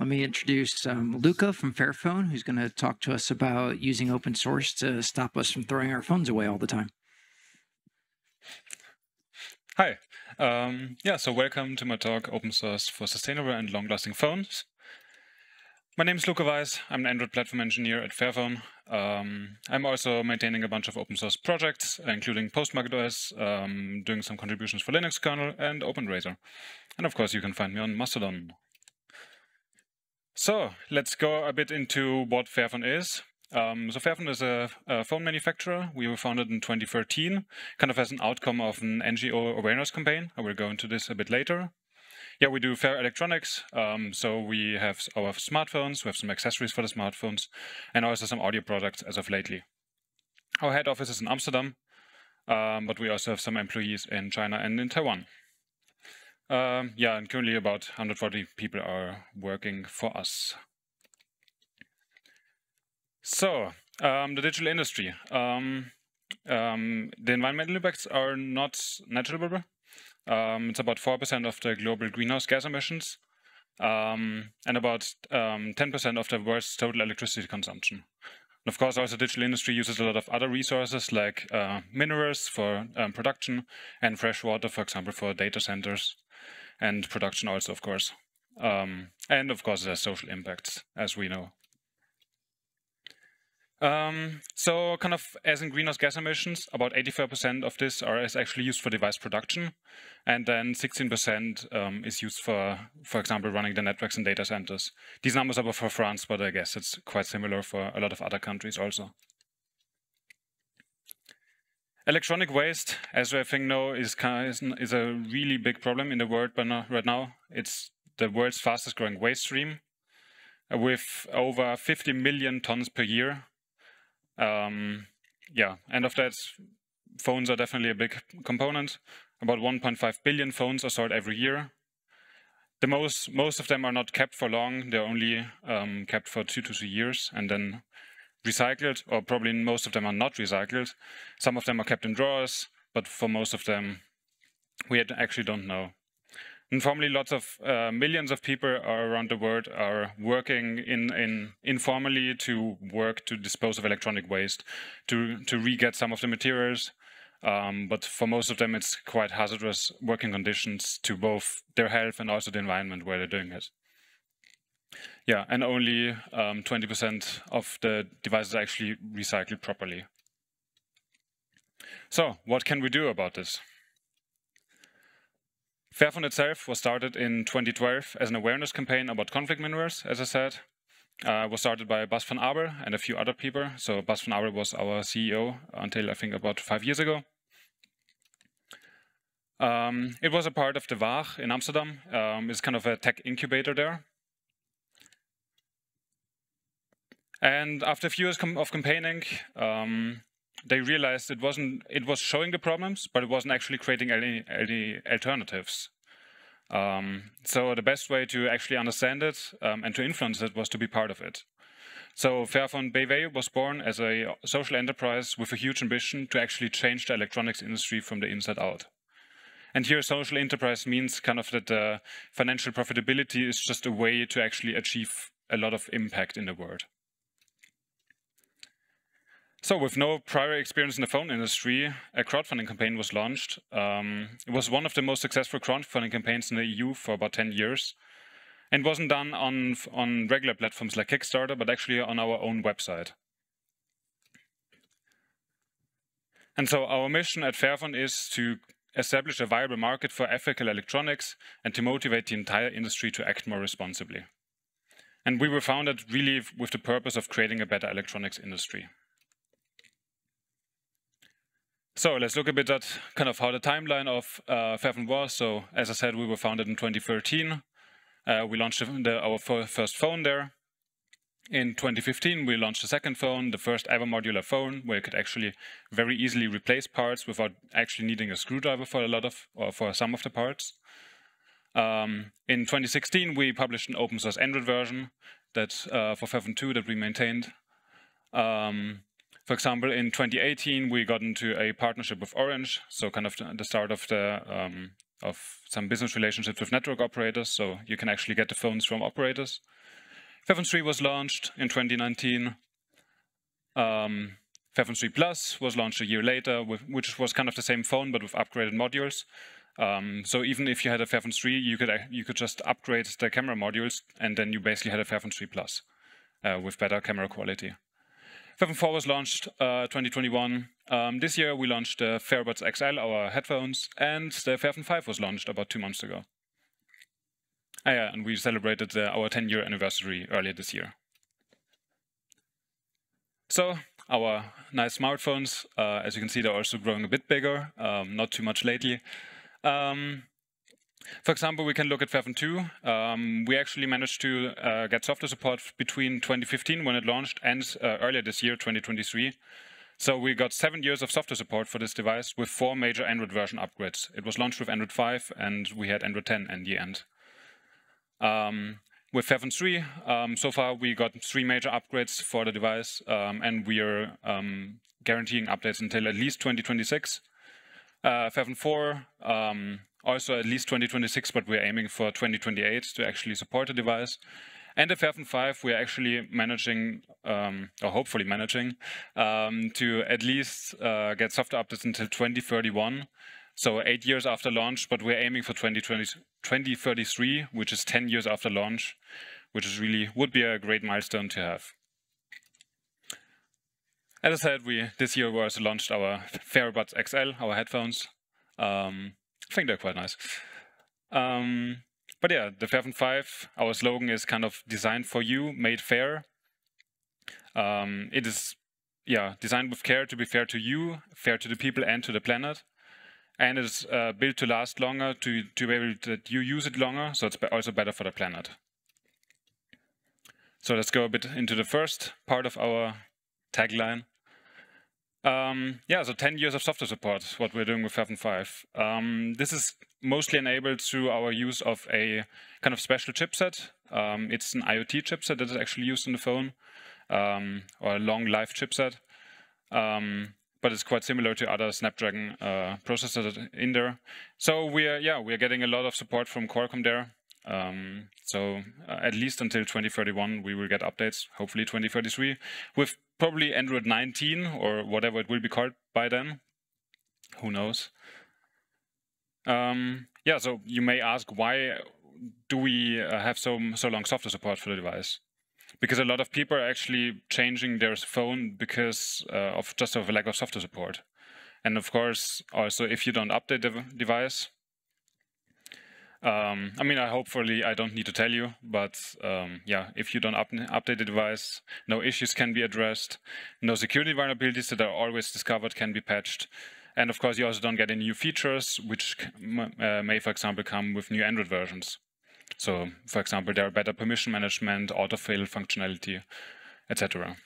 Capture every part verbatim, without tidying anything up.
Let me introduce um, Luca from Fairphone, who's going to talk to us about using open source to stop us from throwing our phones away all the time. Hi. Um, yeah, so welcome to my talk, Open Source for Sustainable and Long-Lasting Phones. My name is Luca Weiss. I'm an Android platform engineer at Fairphone. Um, I'm also maintaining a bunch of open source projects, including PostmarketOS, um, doing some contributions for Linux kernel, and OpenRAZR. And of course, you can find me on Mastodon. So let's go a bit into what Fairphone is. Um, so Fairphone is a, a phone manufacturer. We were founded in twenty thirteen, kind of as an outcome of an N G O awareness campaign. I will go into this a bit later. Yeah, we do fair electronics. Um, so we have our smartphones, we have some accessories for the smartphones, and also some audio products as of lately. Our head office is in Amsterdam, um, but we also have some employees in China and in Taiwan. Um, yeah, and currently about one hundred forty people are working for us. So, um, the digital industry. Um, um, the environmental impacts are not negligible. Um, it's about four percent of the global greenhouse gas emissions, um, and about ten percent um, of the world's total electricity consumption. And of course, also the digital industry uses a lot of other resources like uh, minerals for um, production and fresh water, for example, for data centers and production also, of course. Um, and of course, there's social impacts, as we know. Um, so kind of as in greenhouse gas emissions, about eighty-five percent of this are is actually used for device production, and then sixteen percent um, is used for, for example, running the networks and data centers. These numbers are for France, but I guess it's quite similar for a lot of other countries also. Electronic waste, as we I think know, is, kind of, is a really big problem in the world but not right now. It's the world's fastest growing waste stream with over fifty million tons per year. Um, yeah, and of that, phones are definitely a big component. About one point five billion phones are sold every year. The most, most of them are not kept for long. They're only um, kept for two to three years and then recycled, or probably most of them are not recycled. Some of them are kept in drawers, but for most of them, we actually don't know. Informally, lots of uh, millions of people are around the world are working in, in informally to work to dispose of electronic waste, to, to re-get some of the materials. Um, but for most of them, it's quite hazardous working conditions to both their health and also the environment where they're doing it. Yeah, and only um, twenty percent of the devices are actually recycled properly. So what can we do about this? Fairphone itself was started in twenty twelve as an awareness campaign about conflict minerals, as I said. Uh, it was started by Bas van Abel and a few other people. So Bas van Abel was our C E O until I think about five years ago. Um, it was a part of De Waag in Amsterdam. Um, it's kind of a tech incubator there. And after a few years of campaigning, um, they realized it wasn't, it was showing the problems, but it wasn't actually creating any, any alternatives. Um, so the best way to actually understand it um, and to influence it was to be part of it. So Fairphone B V was born as a social enterprise with a huge ambition to actually change the electronics industry from the inside out. And here social enterprise means kind of that uh, financial profitability is just a way to actually achieve a lot of impact in the world. So with no prior experience in the phone industry, a crowdfunding campaign was launched. Um, it was one of the most successful crowdfunding campaigns in the E U for about ten years. And wasn't done on, on regular platforms like Kickstarter, but actually on our own website. And so our mission at Fairphone is to establish a viable market for ethical electronics and to motivate the entire industry to act more responsibly. And we were founded really with the purpose of creating a better electronics industry. So let's look a bit at kind of how the timeline of uh, Fairphone was. So as I said, we were founded in twenty thirteen. Uh, we launched the, our first phone there. In twenty fifteen, we launched the second phone, the first ever modular phone, where you could actually very easily replace parts without actually needing a screwdriver for a lot of, or for some of the parts. Um, in twenty sixteen, we published an open source Android version that uh, for Fairphone two that we maintained. Um, For example, in twenty eighteen, we got into a partnership with Orange, so kind of the start of the um, of some business relationships with network operators, so you can actually get the phones from operators. Fairphone three was launched in twenty nineteen. Um, Fairphone three Plus was launched a year later, with, which was kind of the same phone, but with upgraded modules. Um, so even if you had a Fairphone three, you could, you could just upgrade the camera modules, and then you basically had a Fairphone three Plus uh, with better camera quality. Fairphone four was launched uh, twenty twenty-one. Um, this year we launched the uh, Fairbuds X L, our headphones, and the Fairphone five was launched about two months ago. Ah, yeah, and we celebrated uh, our ten-year anniversary earlier this year. So our nice smartphones, uh, as you can see, they're also growing a bit bigger, um, not too much lately. Um, for example, we can look at Fairphone two. Um, we actually managed to uh, get software support between twenty fifteen, when it launched, and uh, earlier this year, twenty twenty-three. So we got seven years of software support for this device with four major Android version upgrades. It was launched with Android five, and we had Android ten in the end. Um, with Fairphone three, um, so far we got three major upgrades for the device, um, and we are um, guaranteeing updates until at least twenty twenty-six. Uh, Fairphone four, um, also at least twenty twenty-six, but we're aiming for twenty twenty-eight to actually support the device. And the Fairphone five, we're actually managing, um, or hopefully managing, um, to at least uh, get software updates until twenty thirty-one. So eight years after launch, but we're aiming for twenty thirty-three, which is ten years after launch, which is really would be a great milestone to have. As I said, we this year we also launched our Fairbuds X L, our headphones. Um, I think they're quite nice. Um, but yeah, the Fairphone five, our slogan is kind of designed for you, made fair. Um, it is yeah, designed with care to be fair to you, fair to the people and to the planet. And it's uh, built to last longer, to, to be able to you use it longer, so it's also better for the planet. So let's go a bit into the first part of our tagline. Um, yeah, so ten years of software support, what we're doing with Fairphone five. Um, this is mostly enabled through our use of a kind of special chipset. Um, it's an IoT chipset that is actually used in the phone, um, or a long life chipset. Um, but it's quite similar to other Snapdragon uh, processors in there. So we're, yeah, we're getting a lot of support from Qualcomm there. Um, so uh, at least until twenty thirty-one, we will get updates, hopefully twenty thirty-three, with probably Android nineteen or whatever it will be called by then. Who knows? Um, yeah, so you may ask, why do we uh, have so, so long software support for the device? Because a lot of people are actually changing their phone because uh, of just of a lack of software support. And of course, also, if you don't update the device, um, I mean, I hopefully I don't need to tell you, but um, yeah, if you don't up update the device, no issues can be addressed, no security vulnerabilities that are always discovered can be patched. And of course, you also don't get any new features, which uh, may, for example, come with new Android versions. So, for example, there are better permission management, autofill functionality, et cetera.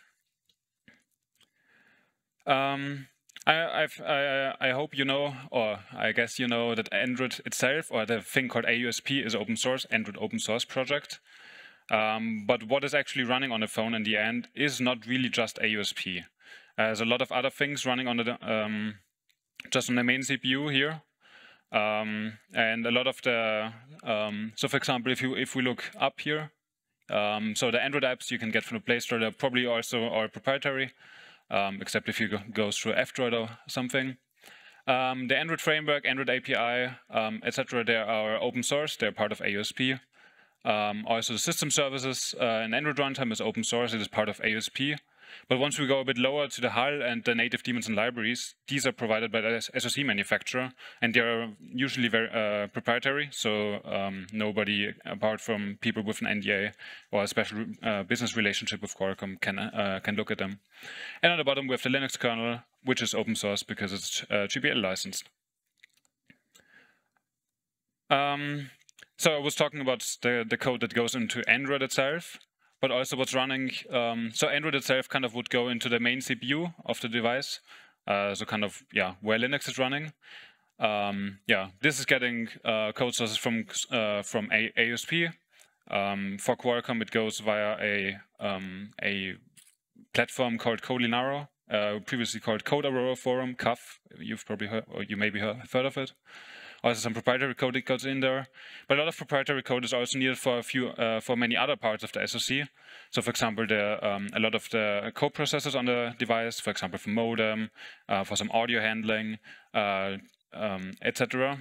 Um, I, I, I hope you know, or I guess you know, that Android itself, or the thing called A O S P, is open source, Android open source project. Um, but what is actually running on a phone in the end is not really just A O S P. Uh, there's a lot of other things running on the um, just on the main C P U here. Um, and a lot of the, um, so for example, if you if we look up here, um, so the Android apps you can get from the Play Store, they're probably also are proprietary, um, except if you go, go through F-Droid or something. Um, the Android framework, Android A P I, um, et cetera, they are open source, they're part of A O S P. Um, also the system services uh, and Android runtime is open source, it is part of A O S P. But once we go a bit lower to the H A L and the native daemons and libraries, these are provided by the S O C manufacturer, and they are usually very uh, proprietary, so um, nobody apart from people with an N D A or a special uh, business relationship with Qualcomm can, uh, can look at them. And on the bottom we have the Linux kernel, which is open source because it's uh, G P L licensed. Um, so I was talking about the, the code that goes into Android itself. But also what's running, um, so Android itself kind of would go into the main C P U of the device, uh, so kind of, yeah, where Linux is running. Um, yeah, this is getting uh, code sources from uh, from A O S P. Um, for Qualcomm, it goes via a um, a platform called CodeLinaro, uh, previously called Code Aurora Forum, C A F. You've probably heard, or you maybe heard of it. also some proprietary code that goes in there. But a lot of proprietary code is also needed for a few, uh, for many other parts of the SoC. So, for example, the, um, a lot of the coprocessors on the device, for example, for modem, uh, for some audio handling, uh, um, et cetera.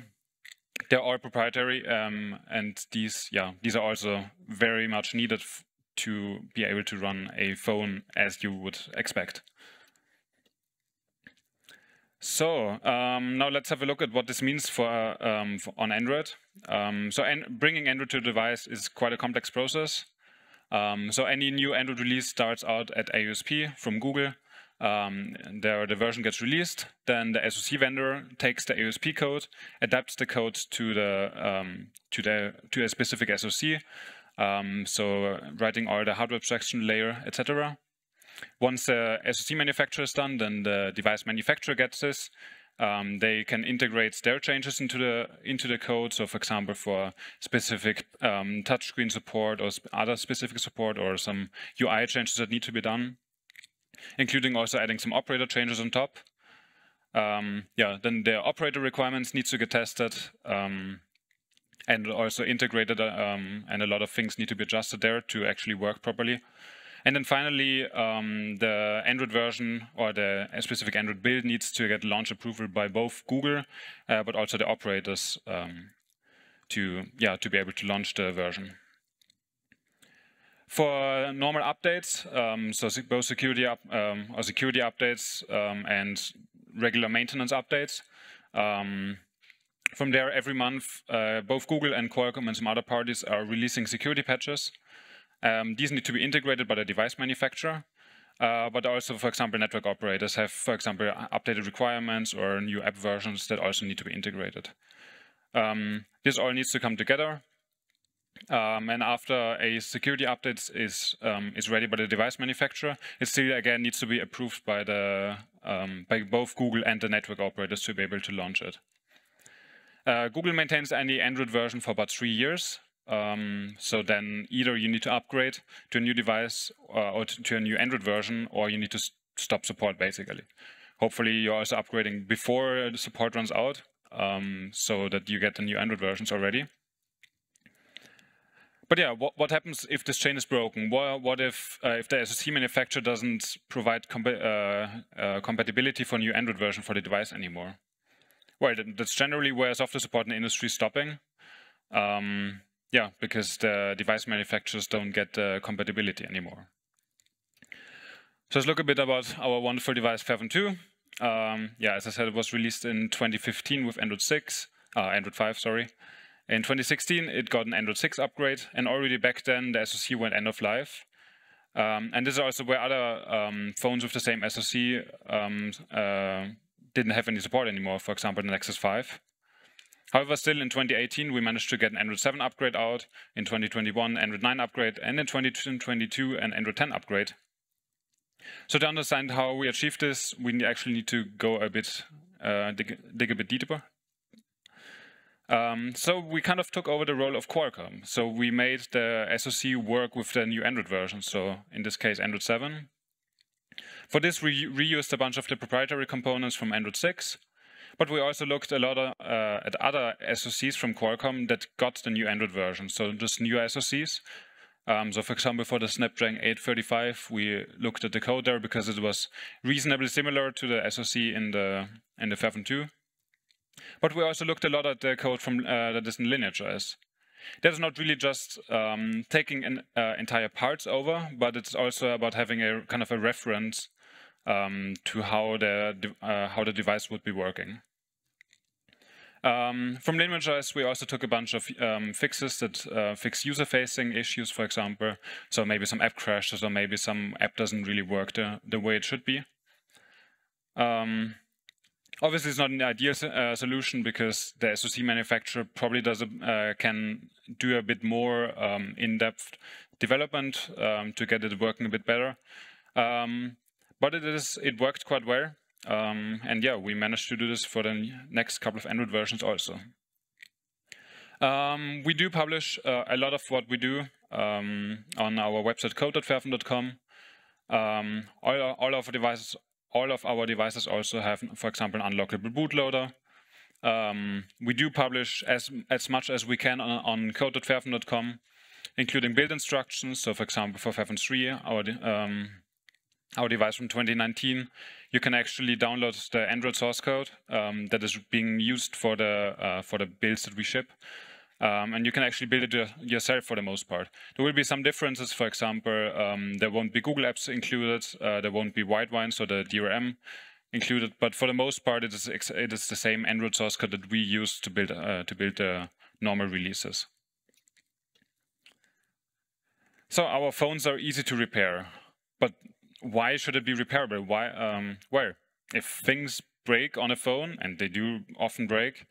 They're all proprietary, um, and these, yeah, these are also very much needed f to be able to run a phone as you would expect. So um, now let's have a look at what this means for, um, for on Android. Um, so and bringing Android to a device is quite a complex process. Um, so any new Android release starts out at A O S P from Google. Um, there the version gets released, then the SoC vendor takes the A O S P code, adapts the code to the um, to the to a specific SoC. Um, so writing all the hardware abstraction layer, et cetera. Once the SoC manufacturer is done, then the device manufacturer gets this. Um, they can integrate their changes into the into the code. So, for example, for specific um, touchscreen support or sp other specific support, or some U I changes that need to be done, including also adding some operator changes on top. Um, yeah, then the operator requirements need to get tested um, and also integrated, um, and a lot of things need to be adjusted there to actually work properly. And then finally, um, the Android version or the specific Android build needs to get launch approval by both Google, uh, but also the operators um, to, yeah, to be able to launch the version. For normal updates, um, so both security up, um, or security updates um, and regular maintenance updates. Um, from there, every month, uh, both Google and Qualcomm and some other parties are releasing security patches. Um, these need to be integrated by the device manufacturer, uh, but also, for example, network operators have, for example, updated requirements or new app versions that also need to be integrated. Um, this all needs to come together, um, and after a security update is um, is ready by the device manufacturer, it still again needs to be approved by the um, by both Google and the network operators to be able to launch it. Uh, Google maintains any Android version for about three years. Um, so then either you need to upgrade to a new device uh, or to, to a new Android version, or you need to st stop support, basically. Hopefully you're also upgrading before the support runs out, um, so that you get the new Android versions already. But yeah, what, what happens if this chain is broken? What, what if, uh, if the SoC manufacturer doesn't provide compa uh, uh, compatibility for a new Android version for the device anymore? Well, that's generally where software support in the industry is stopping. Um, Yeah, because the device manufacturers don't get the uh, compatibility anymore. So let's look a bit about our wonderful device Fairphone two. Um, yeah, as I said, it was released in twenty fifteen with Android six, uh, Android five, sorry. In twenty sixteen, it got an Android six upgrade, and already back then the SoC went end of life. Um, and this is also where other um, phones with the same SoC um, uh, didn't have any support anymore. For example, the Nexus five. However, still in twenty eighteen, we managed to get an Android seven upgrade out, in twenty twenty-one, Android nine upgrade, and in twenty twenty-two, an Android ten upgrade. So to understand how we achieved this, we actually need to go a bit, uh, dig, dig a bit deeper. Um, so we kind of took over the role of Qualcomm. So we made the SoC work with the new Android version, so in this case, Android seven. For this, we reused a bunch of the proprietary components from Android six. But we also looked a lot of, uh, at other SoCs from Qualcomm that got the new Android version, so just newer SoCs. Um, so, for example, for the Snapdragon eight thirty-five, we looked at the code there because it was reasonably similar to the SoC in the in the Fairphone two. But we also looked a lot at the code from uh, that is in Lineage O S. That is not really just um, taking an, uh, entire parts over, but it's also about having a kind of a reference Um, to how the uh, how the device would be working. Um, from Lineage we also took a bunch of um, fixes that uh, fix user-facing issues, for example. So maybe some app crashes, or maybe some app doesn't really work the, the way it should be. Um, obviously, it's not an ideal uh, solution because the SoC manufacturer probably does a, uh, can do a bit more um, in-depth development um, to get it working a bit better. Um, But it is, it worked quite well, um, and yeah, we managed to do this for the next couple of Android versions also. Um, we do publish uh, a lot of what we do um, on our website code dot fairphone dot com. Um, all, all of our devices, all of our devices also have, for example, an unlockable bootloader. Um, we do publish as, as much as we can on, on code dot fairphone dot com, including build instructions. So, for example, for Fairphone three, our, um, our device from twenty nineteen, you can actually download the Android source code um, that is being used for the, uh, for the builds that we ship. Um, and you can actually build it yourself for the most part. There will be some differences. For example, um, there won't be Google Apps included. Uh, there won't be Widevine, so the D R M included. But for the most part, it is it is the same Android source code that we use to build uh, to build the uh, normal releases. So our phones are easy to repair, but why should it be repairable? Why? Um, well, if things break on a phone, and they do often break,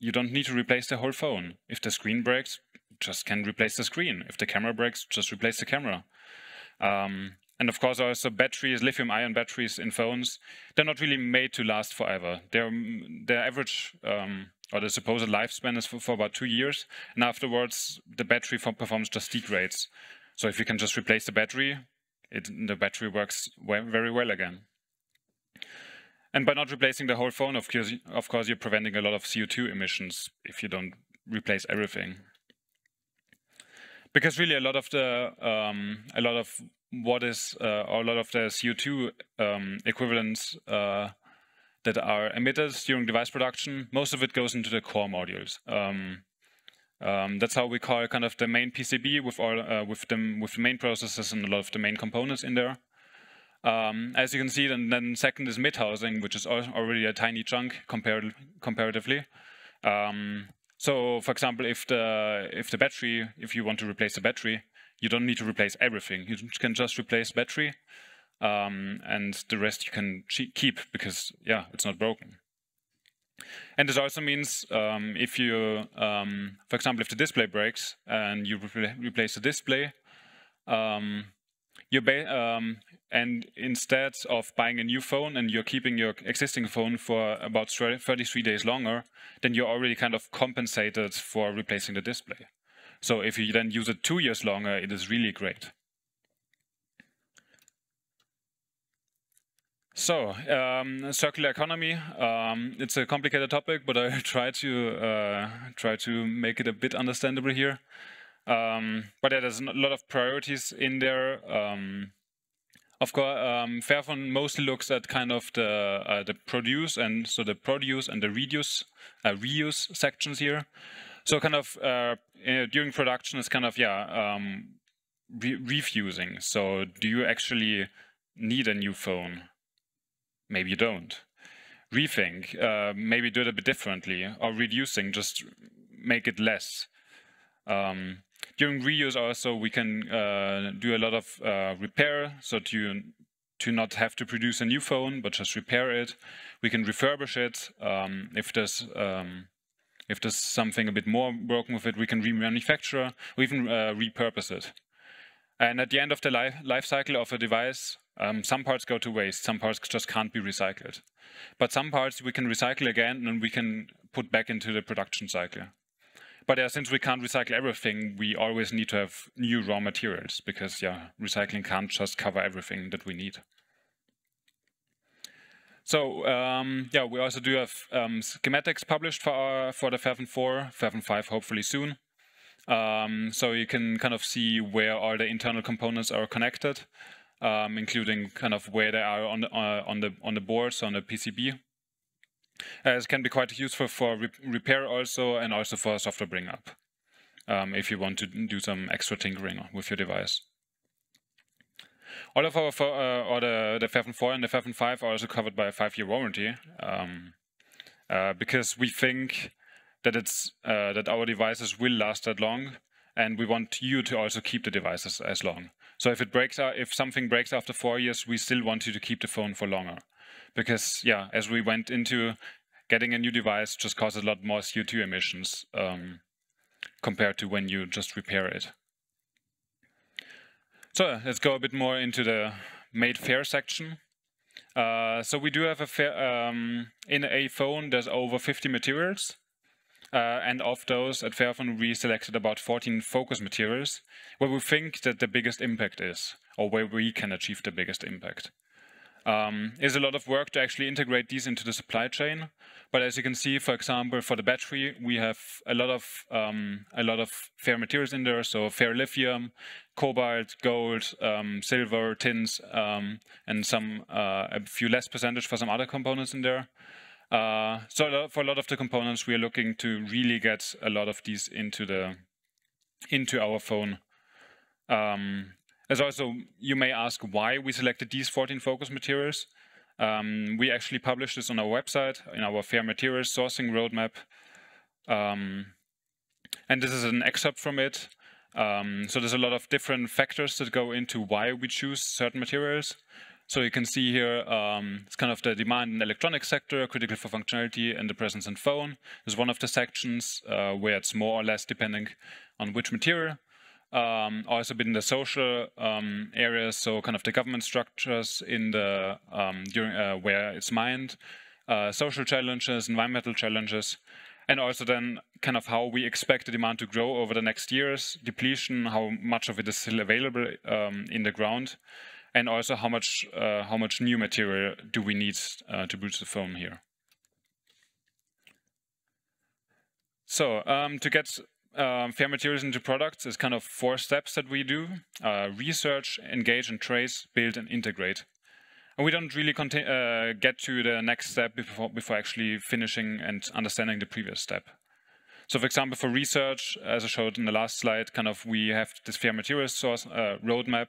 you don't need to replace the whole phone. If the screen breaks, just can replace the screen. If the camera breaks, just replace the camera. Um, and of course, also batteries, lithium-ion batteries in phones, they're not really made to last forever. Their, their average um, or the supposed lifespan is for, for about two years. And afterwards, the battery performance just degrades. So if you can just replace the battery, it, the battery works very well again. And by not replacing the whole phone, of course, of course, you're preventing a lot of C O two emissions if you don't replace everything. Because really, a lot of the um, a lot of what is uh, or a lot of the C O two um, equivalents uh, that are emitted during device production, most of it goes into the core modules. Um, um, that's how we call kind of the main P C B with all uh, with them with the main processes and a lot of the main components in there. Um, as you can see, and then second is mid-housing, which is already a tiny chunk compared, comparatively. Um, so, for example, if the if the battery, if you want to replace the battery, you don't need to replace everything. You can just replace battery, um, and the rest you can keep because yeah, it's not broken. And this also means um, if you, um, for example, if the display breaks and you re replace the display. Um, You um, and instead of buying a new phone and you're keeping your existing phone for about thirty-three days longer, then you're already kind of compensated for replacing the display. So if you then use it two years longer, it is really great. So um, circular economy, um, it's a complicated topic, but I'll try to uh, try to make it a bit understandable here. Um, but yeah, there's a lot of priorities in there. Um, of course, um, Fairphone mostly looks at kind of the uh, the produce and so the produce and the reduce uh, reuse sections here. So kind of uh, you know, during production is kind of yeah um, re refusing. So do you actually need a new phone? Maybe you don't. Rethink. Uh, maybe do it a bit differently. Or reducing, just make it less. Um, During reuse also, we can uh, do a lot of uh, repair, so to, to not have to produce a new phone, but just repair it. We can refurbish it. Um, if, there's, um, if there's something a bit more broken with it, we can remanufacture or even uh, repurpose it. And at the end of the life, life cycle of a device, um, some parts go to waste, some parts just can't be recycled. But some parts we can recycle again and we can put back into the production cycle. But yeah, since we can't recycle everything, we always need to have new raw materials because yeah, recycling can't just cover everything that we need. So um, yeah, we also do have um, schematics published for our, for the Fairphone four, Fairphone five, hopefully soon. Um, so you can kind of see where all the internal components are connected, um, including kind of where they are on the uh, on the on the boards on the P C B. Uh, it can be quite useful for re repair also, and also for software bring up, um, if you want to do some extra tinkering with your device. All of our, uh, or the, the Fairphone four and the Fairphone five are also covered by a five-year warranty, um, uh, because we think that it's uh, that our devices will last that long, and we want you to also keep the devices as long. So if it breaks, uh, if something breaks after four years, we still want you to keep the phone for longer. Because, yeah, as we went into getting a new device just causes a lot more C O two emissions um, compared to when you just repair it. So let's go a bit more into the made fair section. Uh, so we do have a fair, um, in a phone, there's over fifty materials. Uh, and of those, at Fairphone, we selected about fourteen focus materials where we think that the biggest impact is, or where we can achieve the biggest impact. Um, there's a lot of work to actually integrate these into the supply chain. But as you can see, for example, for the battery, we have a lot of um, a lot of fair materials in there. So fair lithium, cobalt, gold, um, silver, tins, um, and some uh, a few less percentage for some other components in there. Uh, so for a lot of the components, we are looking to really get a lot of these into the into our phone. Um, as also, you may ask why we selected these fourteen focus materials. Um, we actually published this on our website, in our Fair Materials Sourcing Roadmap. Um, and this is an excerpt from it. Um, so there's a lot of different factors that go into why we choose certain materials. So you can see here, um, it's kind of the demand in the electronic sector, critical for functionality, and the presence in phone. There's one of the sections uh, where it's more or less depending on which material. Um, also been in the social um, areas, so kind of the government structures in the um, during uh, where it's mined, uh, social challenges, environmental challenges, and also then kind of how we expect the demand to grow over the next years, depletion, how much of it is still available um, in the ground, and also how much uh, how much new material do we need uh, to boost the phone here. So um, to get Um, fair materials into products is kind of four steps that we do: uh, research, engage and trace, build and integrate. And we don't really uh, get to the next step before, before actually finishing and understanding the previous step. So for example, for research, as I showed in the last slide, kind of we have this fair materials source uh, roadmap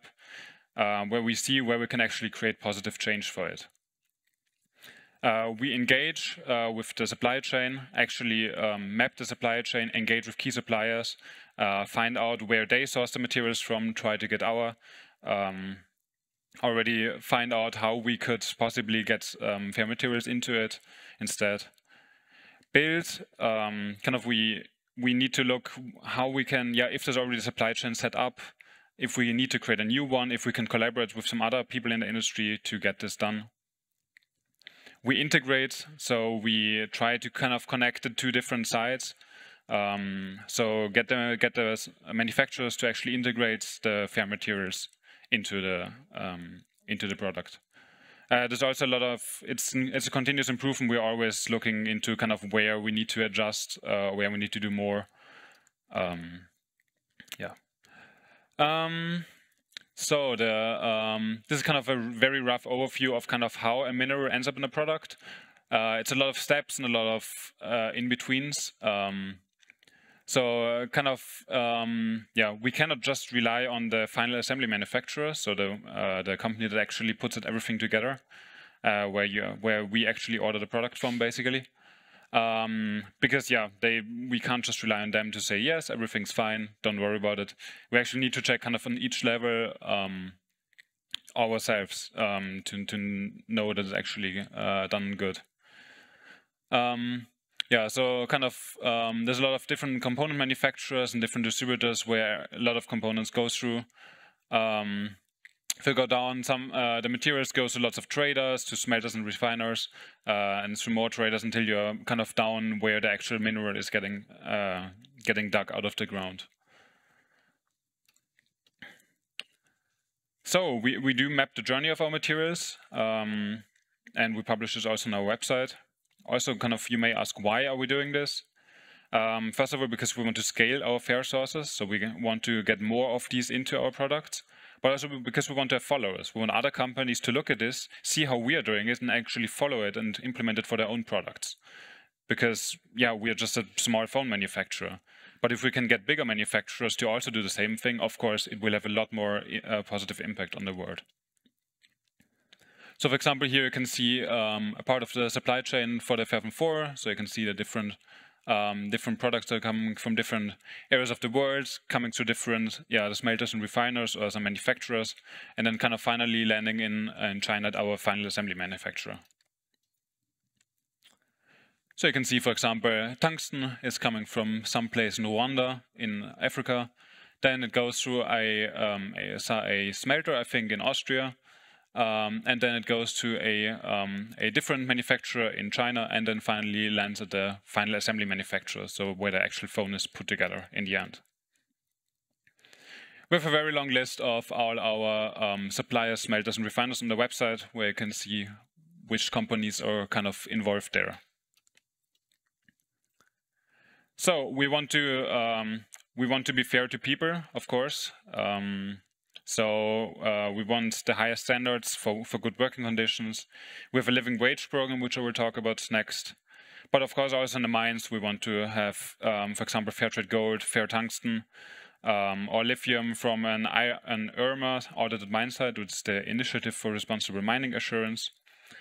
uh, where we see where we can actually create positive change for it. Uh, we engage uh, with the supply chain, actually um, map the supply chain, engage with key suppliers, uh, find out where they source the materials from, try to get our, um, already find out how we could possibly get um, fair materials into it instead. Build, um, kind of we, we need to look how we can, yeah, if there's already a supply chain set up, if we need to create a new one, if we can collaborate with some other people in the industry to get this done. We integrate, so we try to kind of connect the two different sides. Um, so get the, get the manufacturers to actually integrate the fair materials into the um, into the product. Uh, there's also a lot of it's it's a continuous improvement. We're always looking into kind of where we need to adjust, uh, where we need to do more. Um, yeah. Um, So the, um, this is kind of a very rough overview of kind of how a mineral ends up in a product. Uh, it's a lot of steps and a lot of uh, in-betweens. Um, so kind of, um, yeah, we cannot just rely on the final assembly manufacturer, so the, uh, the company that actually puts it, everything together, uh, where, you, where we actually order the product from, basically. Um, because yeah, they we can't just rely on them to say yes, everything's fine, don't worry about it. We actually need to check kind of on each level um, ourselves um, to to know that it's actually uh, done good. Um, yeah, so kind of um, there's a lot of different component manufacturers and different distributors where a lot of components go through. Um, If we go down, some uh, the materials goes to lots of traders, to smelters and refiners, uh, and through more traders until you're kind of down where the actual mineral is getting uh, getting dug out of the ground. So we we do map the journey of our materials, um, and we publish this also on our website. Also, kind of you may ask why are we doing this? Um, first of all, because we want to scale our fair sources, so we want to get more of these into our products. But also because we want to have followers. We want other companies to look at this, see how we are doing it, and actually follow it and implement it for their own products. Because, yeah, we are just a small phone manufacturer. But if we can get bigger manufacturers to also do the same thing, of course, it will have a lot more uh, positive impact on the world. So, for example, here you can see um, a part of the supply chain for the Fairphone four. So you can see the different Um, different products that are coming from different areas of the world, coming through different, yeah, the smelters and refiners or some manufacturers, and then kind of finally landing in, in China at our final assembly manufacturer. So you can see, for example, tungsten is coming from someplace in Rwanda, in Africa. Then it goes through a, um, a, a smelter, I think, in Austria. Um, and then it goes to a, um, a different manufacturer in China, and then finally lands at the final assembly manufacturer, so where the actual phone is put together in the end. with a very long list of all our um, suppliers, smelters, and refiners on the website, where you can see which companies are kind of involved there. So we want to um, we want to be fair to people, of course. Um, so uh, we want the highest standards for for good working conditions. We have a living wage program, which I will talk about next. But of course, also in the mines, we want to have, um, for example, fair trade gold, fair tungsten, um, or lithium from an I an IRMA audited mine site, which is the Initiative for Responsible Mining Assurance.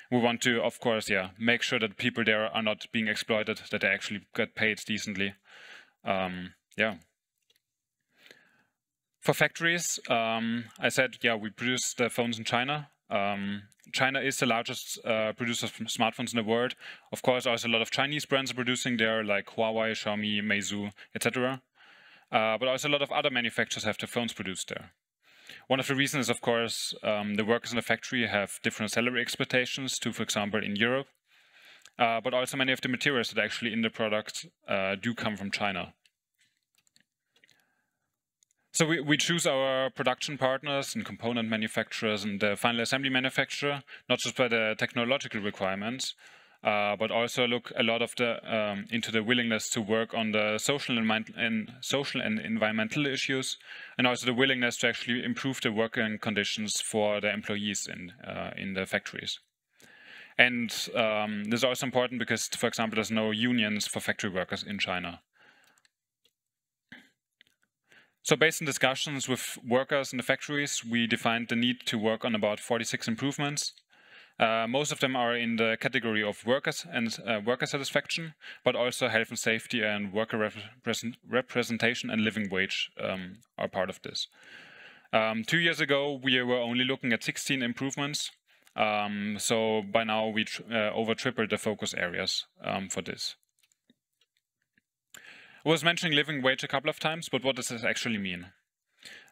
We want to, of course, yeah, make sure that people there are not being exploited, that they actually get paid decently. Um, yeah. For factories, um, I said, yeah, we produce the phones in China. Um, China is the largest uh, producer of smartphones in the world. Of course, also a lot of Chinese brands are producing there, like Huawei, Xiaomi, Meizu, et cetera. Uh, but also a lot of other manufacturers have their phones produced there. One of the reasons is, of course, um, the workers in the factory have different salary expectations to, for example, in Europe. Uh, but also many of the materials that are actually in the product uh, do come from China. So we, we choose our production partners and component manufacturers and the final assembly manufacturer, not just by the technological requirements, uh, but also look a lot of the, um, into the willingness to work on the social and, and social and environmental issues, and also the willingness to actually improve the working conditions for the employees in, uh, in the factories. And um, this is also important because, for example, there's no unions for factory workers in China. So based on discussions with workers in the factories, we defined the need to work on about forty-six improvements. Uh, most of them are in the category of workers and uh, worker satisfaction, but also health and safety and worker repre representation and living wage um, are part of this. Um, two years ago, we were only looking at sixteen improvements. Um, so by now, we tr uh, over tripled the focus areas um, for this. I was mentioning living wage a couple of times, but what does this actually mean?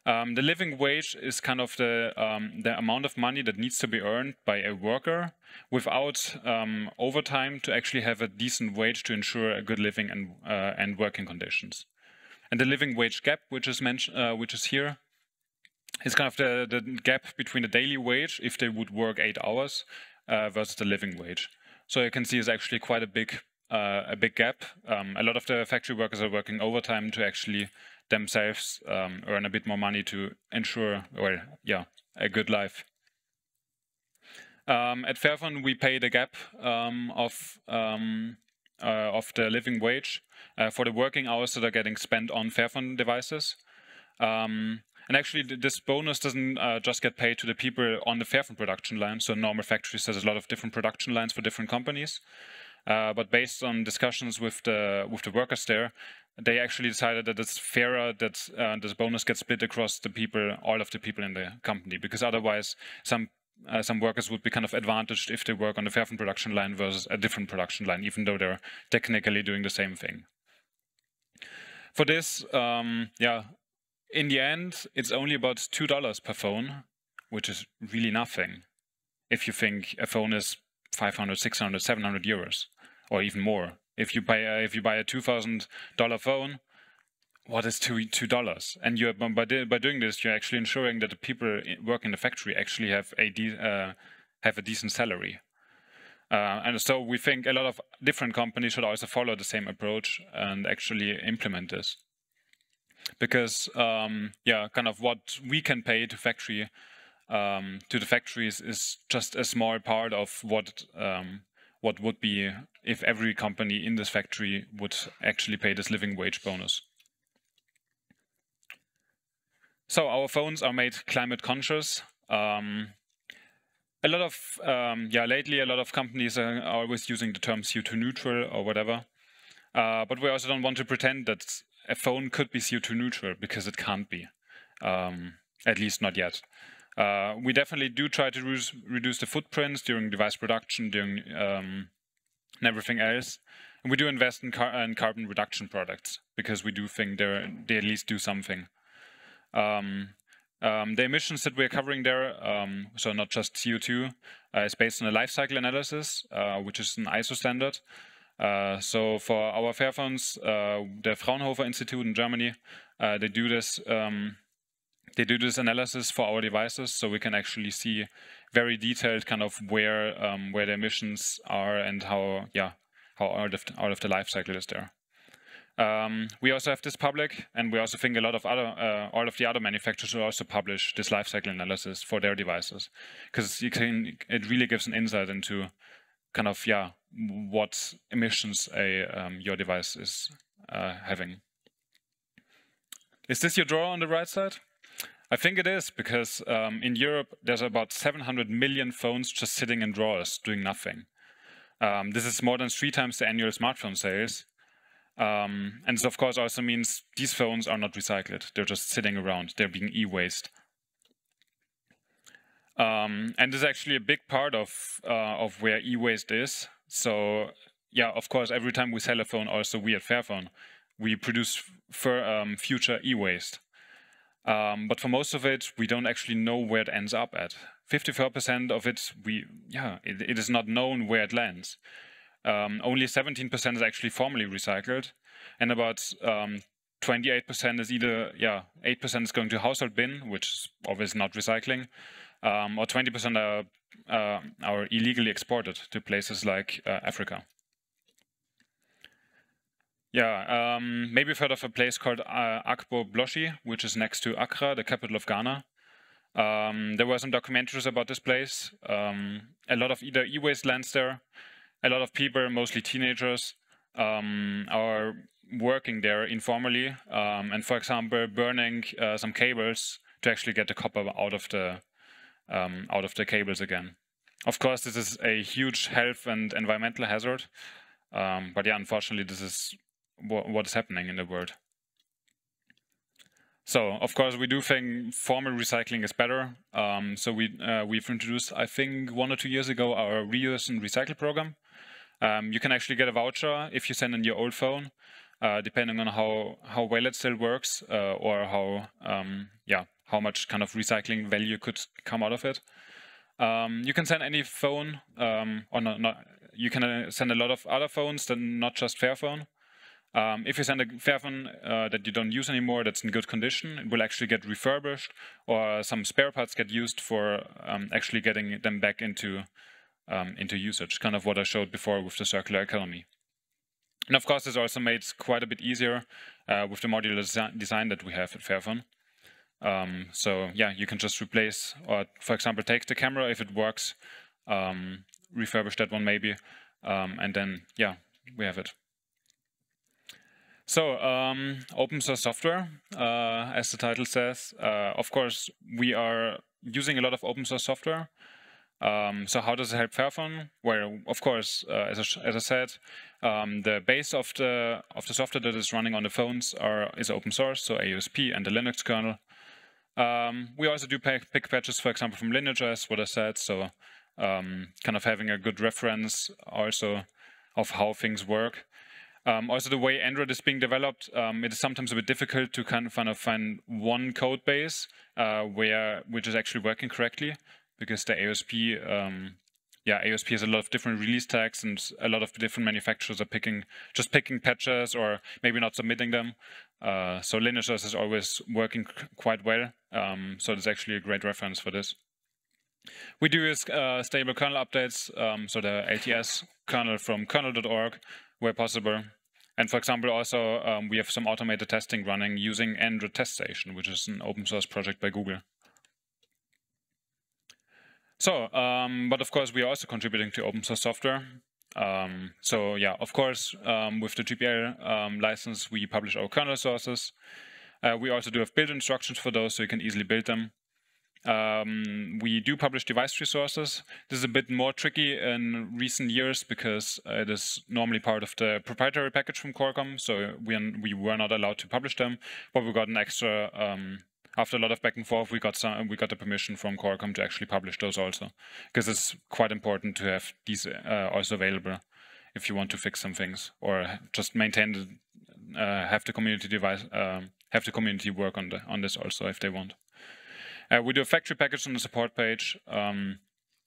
Um, the living wage is kind of the, um, the amount of money that needs to be earned by a worker without um, overtime to actually have a decent wage to ensure a good living and, uh, and working conditions. And the living wage gap, which is, mentioned, uh, which is here, is kind of the, the gap between the daily wage, if they would work eight hours, uh, versus the living wage. So you can see it's actually quite a big Uh, a big gap. Um, a lot of the factory workers are working overtime to actually themselves um, earn a bit more money to ensure, well, yeah, a good life. Um, at Fairphone, we pay the gap um, of um, uh, of the living wage uh, for the working hours that are getting spent on Fairphone devices. Um, and actually, this bonus doesn't uh, just get paid to the people on the Fairphone production line. So normal factories has a lot of different production lines for different companies. Uh, but based on discussions with the with the workers there, they actually decided that it's fairer that uh, this bonus gets split across the people, all of the people in the company, because otherwise some uh, some workers would be kind of advantaged if they work on the Fairphone production line versus a different production line, even though they're technically doing the same thing. For this, um, yeah, in the end, it's only about two dollars per phone, which is really nothing, if you think a phone is five hundred, six hundred, seven hundred euros. Or even more. If you buy a, if you buy a two thousand dollar phone, what is two two dollars? And you by by doing this, you're actually ensuring that the people working in the factory actually have a de uh, have a decent salary. Uh, and so we think a lot of different companies should also follow the same approach and actually implement this. Because um, yeah, kind of what we can pay to factory um, to the factories is just a small part of what. Um, What would be if every company in this factory would actually pay this living wage bonus. So our phones are made climate conscious. Um, a lot of um, yeah, lately a lot of companies are always using the term C O two neutral or whatever. Uh, but we also don't want to pretend that a phone could be C O two neutral because it can't be, um, at least not yet. Uh, we definitely do try to re reduce the footprints during device production, during um, and everything else. And we do invest in, car in carbon reduction products because we do think they at least do something. Um, um, the emissions that we're covering there, um, so not just C O two, uh, is based on a life cycle analysis, uh, which is an I S O standard. Uh, so for our Fairphones, uh, the Fraunhofer Institute in Germany, uh, they do this. Um, They do this analysis for our devices, so we can actually see very detailed kind of where um, where the emissions are and how yeah how out of the, out of the life cycle is there. Um, we also have this public, and we also think a lot of other uh, all of the other manufacturers who also publish this life cycle analysis for their devices, because you can it really gives an insight into kind of yeah what emissions a um, your device is uh, having. Is this your drawer on the right side? I think it is, because um, in Europe there's about seven hundred million phones just sitting in drawers doing nothing. Um, this is more than three times the annual smartphone sales. Um, and this of course also means these phones are not recycled. They're just sitting around. They're being e-waste. Um, and this is actually a big part of, uh, of where e-waste is. So yeah, of course, every time we sell a phone, also we at Fairphone, we produce for, um, future e-waste. Um, but for most of it, we don't actually know where it ends up at. fifty-four percent of it, we yeah, it, it is not known where it lands. Um, only seventeen percent is actually formally recycled, and about um, twenty-eight percent is either yeah, eight percent is going to household bin, which is obviously not recycling, um, or twenty percent are uh, are illegally exported to places like uh, Africa. Yeah, um, maybe you've heard of a place called uh, Agbogbloshie, which is next to Accra, the capital of Ghana. Um, there were some documentaries about this place. Um, a lot of either e-waste lands there. A lot of people, mostly teenagers, um, are working there informally. Um, and for example, burning uh, some cables to actually get the copper out of the um, out of the cables again. Of course, this is a huge health and environmental hazard. Um, but yeah, unfortunately, this is what is happening in the world. So, of course, we do think formal recycling is better. Um, so we, uh, we've introduced, I think, one or two years ago, our reuse and recycle program. Um, you can actually get a voucher if you send in your old phone, uh, depending on how, how well it still works uh, or how, um, yeah, how much kind of recycling value could come out of it. Um, you can send any phone, um, or not, not, you can send a lot of other phones than not just Fairphone. Um, if you send a Fairphone uh, that you don't use anymore, that's in good condition, it will actually get refurbished, or some spare parts get used for um, actually getting them back into um, into usage, kind of what I showed before with the circular economy. And of course, it's also made quite a bit easier uh, with the modular desi design that we have at Fairphone. Um, so yeah, you can just replace, or for example, take the camera if it works, um, refurbish that one maybe, um, and then yeah, we have it. So, um, open source software, uh, as the title says, uh, of course, we are using a lot of open source software. Um, so how does it help Fairphone? Well, of course, uh, as, I, as I said, um, the base of the, of the software that is running on the phones are, is open source, so A O S P and the Linux kernel. Um, we also do pick, pick patches, for example, from Lineage, as what I said, so um, kind of having a good reference also of how things work. Um, also, the way Android is being developed, um, it is sometimes a bit difficult to kind of find, uh, find one code base uh, where which is actually working correctly, because the A O S P, um, yeah, A O S P has a lot of different release tags, and a lot of different manufacturers are picking just picking patches or maybe not submitting them. Uh, so Lineage is always working quite well. Um, so it's actually a great reference for this. We do use uh, stable kernel updates, um, so the L T S kernel from kernel dot org. Where possible. And for example, also, um, we have some automated testing running using Android Test Station, which is an open source project by Google. So, um, but of course, we are also contributing to open source software. Um, so yeah, of course, um, with the G P L um, license, we publish our kernel sources. Uh, we also do have build instructions for those, so you can easily build them. Um, we do publish device resources. This is a bit more tricky in recent years because it is normally part of the proprietary package from Qualcomm, so we, we were not allowed to publish them. But we got an extra, um, after a lot of back and forth, we got some, we got the permission from Qualcomm to actually publish those also, because it's quite important to have these uh, also available if you want to fix some things or just maintain the, uh, have the community device, uh, have the community work on the, on this also if they want. Uh, we do a factory package on the support page. Um,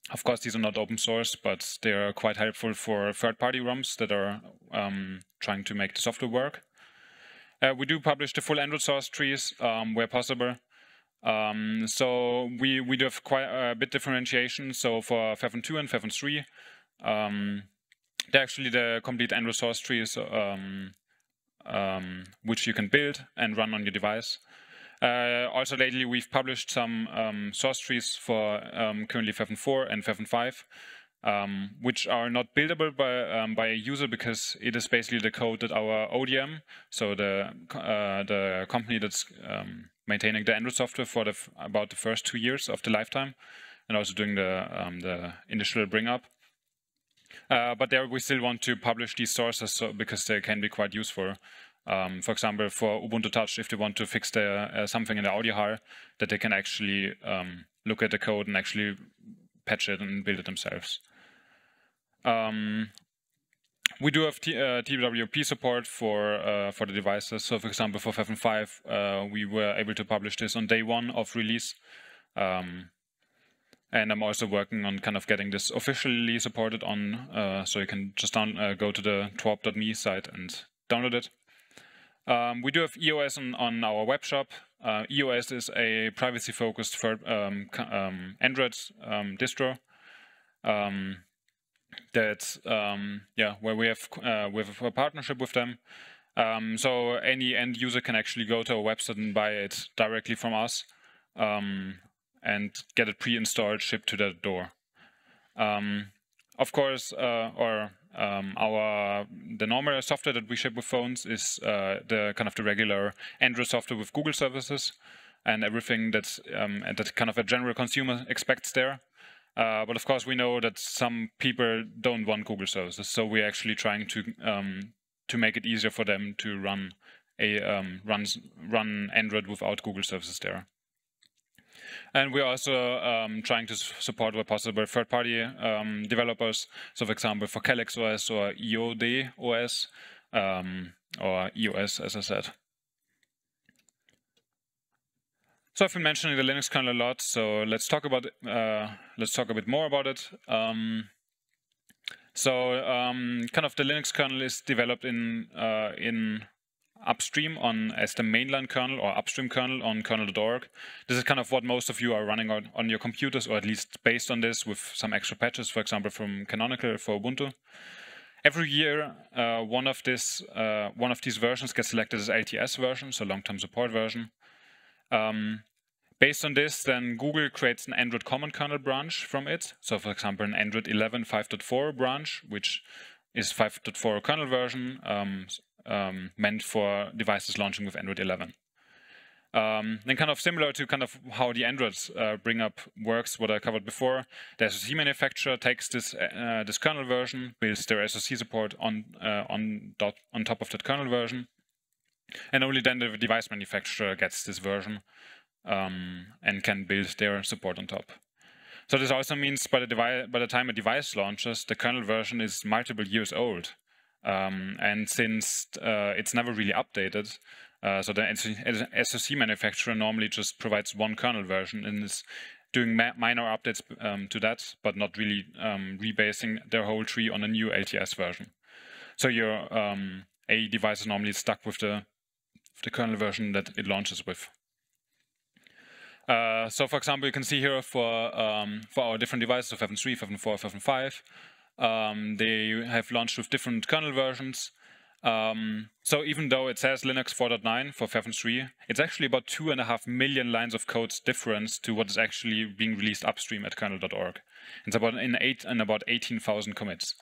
of course, these are not open source, but they are quite helpful for third-party ROMs that are um, trying to make the software work. Uh, we do publish the full Android source trees um, where possible. Um, so we, we do have quite a bit differentiation. So for Fairphone two and Fairphone three, um, they're actually the complete end resource trees um, um, which you can build and run on your device. Uh, also lately we've published some um, source trees for um, currently Fairphone four and Fairphone five, um, which are not buildable by, um, by a user because it is basically the code that our O D M, so the, uh, the company that's um, maintaining the Android software for the f about the first two years of the lifetime and also doing the, um, the initial bring up. Uh, but there we still want to publish these sources so, because they can be quite useful. Um, for example, for Ubuntu Touch, if they want to fix their, uh, something in the audio H A L, that they can actually um, look at the code and actually patch it and build it themselves. Um, we do have T uh, T W P support for uh, for the devices. So, for example, for Fairphone five, uh, we were able to publish this on day one of release. Um, And I'm also working on kind of getting this officially supported on, uh, so you can just down, uh, go to the twop dot me site and download it. Um, we do have e O S on, on our web shop. Uh, e O S is a privacy-focused um, um, Android um, distro. Um, that's um, yeah, where we have uh, we have a partnership with them. Um, so any end user can actually go to our website and buy it directly from us. Um, and get it pre-installed, shipped to their door. Um, of course, uh, or um, our the normal software that we ship with phones is uh, the kind of the regular Android software with Google services and everything that's um, that kind of a general consumer expects there. Uh, but of course, we know that some people don't want Google services, so we're actually trying to um, to make it easier for them to run a um, runs run Android without Google services there. And we're also um, trying to support, where possible, third-party um, developers. So, for example, for Calyx O S or iodOS um, or e O S, as I said. So I've been mentioning the Linux kernel a lot. So let's talk about it, uh, let's talk a bit more about it. Um, so, um, kind of the Linux kernel is developed in uh, in. upstream on as the mainline kernel or upstream kernel on kernel dot org. This is kind of what most of you are running on, on your computers, or at least based on this, with some extra patches, for example, from Canonical for Ubuntu. Every year, uh, one of this uh, one of these versions gets selected as L T S version, so long-term support version. Um, based on this, then Google creates an Android Common Kernel branch from it. So, for example, an Android eleven five point four branch, which is five point four kernel version. Um, Um, meant for devices launching with Android eleven. Um, then kind of similar to kind of how the Android uh, bring up works, what I covered before, the S O C manufacturer takes this uh, this kernel version, builds their S O C support on uh, on dot, on top of that kernel version, and only then the device manufacturer gets this version um, and can build their support on top. So this also means by the device by the time a device launches, the kernel version is multiple years old. Um, and since uh, it's never really updated, uh, so the S O C manufacturer normally just provides one kernel version and is doing ma minor updates um, to that, but not really um, rebasing their whole tree on a new L T S version. So your um, A device is normally stuck with the, the kernel version that it launches with. Uh, so, for example, you can see here for um, for our different devices, so Fairphone three, Fairphone four, Fairphone five. Um, they have launched with different kernel versions. Um, so even though it says Linux four point nine for Fairphone three, it's actually about two and a half million lines of code difference to what is actually being released upstream at kernel dot org. It's about in eight and about eighteen thousand commits.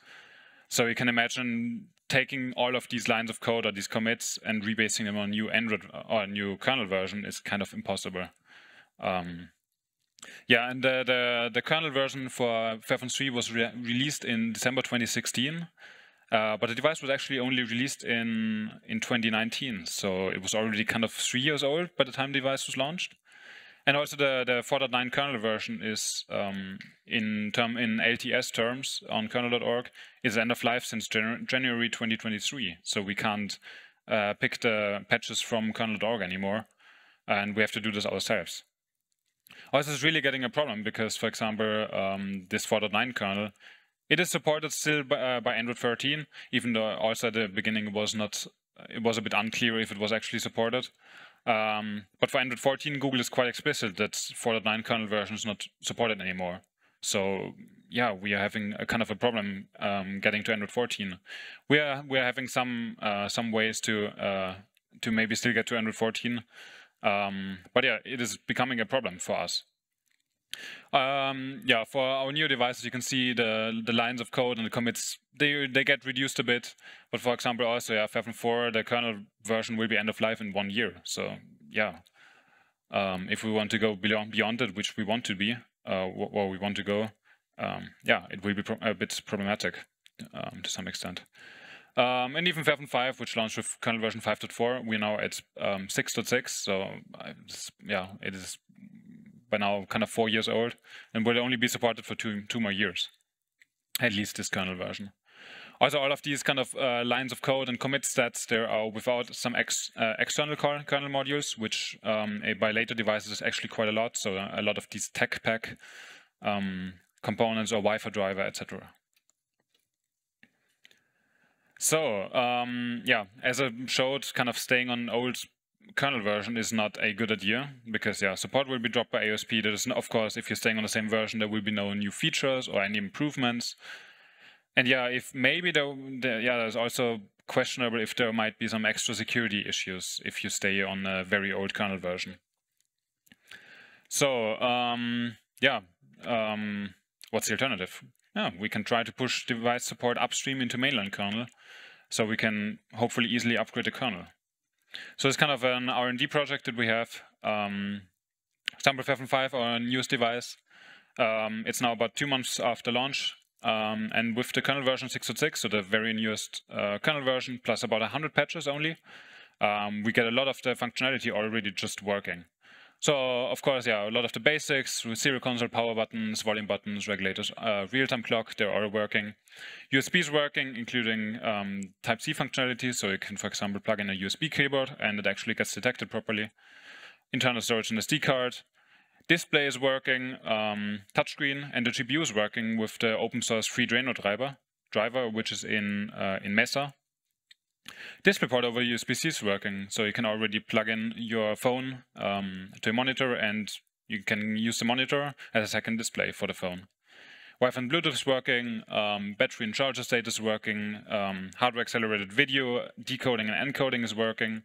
So you can imagine taking all of these lines of code or these commits and rebasing them on a new Android or a new kernel version is kind of impossible. Um, Yeah, and the, the, the kernel version for Fairphone three was re released in December twenty sixteen, uh, but the device was actually only released in, in twenty nineteen, so it was already kind of three years old by the time the device was launched. And also the, the four point nine kernel version is, um, in, term, in L T S terms on kernel dot org, is end of life since Jan January twenty twenty-three, so we can't uh, pick the patches from kernel dot org anymore, and we have to do this ourselves. Also, it's really getting a problem because, for example, um, this four point nine kernel, it is supported still by, uh, by Android thirteen, even though also at the beginning it was not, it was a bit unclear if it was actually supported. Um, but for Android fourteen, Google is quite explicit that four point nine kernel version is not supported anymore. So yeah, we are having a kind of a problem um, getting to Android fourteen. We are we are having some uh, some ways to uh, to maybe still get to Android fourteen, um, but yeah, it is becoming a problem for us. Um, yeah, for our newer devices, you can see the the lines of code and the commits they they get reduced a bit. But for example, also yeah, Fairphone four, the kernel version will be end of life in one year. So yeah, um, if we want to go beyond beyond it, which we want to be, uh, where we want to go, um, yeah, it will be pro a bit problematic um, to some extent. Um, and even Fairphone five, which launched with kernel version five point four, we're now at six point six. Um, so yeah, it is by now kind of four years old, and will only be supported for two, two more years, at least this kernel version. Also, all of these kind of uh, lines of code and commit stats, there are without some ex, uh, external kernel modules, which um, by later devices is actually quite a lot. So a lot of these tech pack um, components or Wi-Fi driver, et cetera. So um, yeah, as I showed, kind of staying on old kernel version is not a good idea, because yeah, support will be dropped by A O S P. There is, of course, if you're staying on the same version, there will be no new features or any improvements. And yeah, if maybe there, there yeah, there's also questionable if there might be some extra security issues if you stay on a very old kernel version. So um, yeah, um, what's the alternative? Yeah, we can try to push device support upstream into mainline kernel, so we can hopefully easily upgrade the kernel. So it's kind of an R and D project that we have. Um, Sample Fairphone five, our newest device. Um, it's now about two months after launch. Um, and with the kernel version six point six, so the very newest uh, kernel version, plus about one hundred patches only, um, we get a lot of the functionality already just working. So, of course, yeah, a lot of the basics, with serial console, power buttons, volume buttons, regulators, uh, real-time clock, they're all working. U S B is working, including um, Type-C functionality, so you can, for example, plug in a U S B keyboard and it actually gets detected properly. Internal storage and S D card. Display is working, um, touchscreen, and the G P U is working with the open-source free Drano driver, driver which is in, uh, in Mesa. DisplayPort over U S B C is working, so you can already plug in your phone um, to a monitor, and you can use the monitor as a second display for the phone. Wi-Fi and Bluetooth is working, um, battery and charger state is working, um, hardware-accelerated video decoding and encoding is working.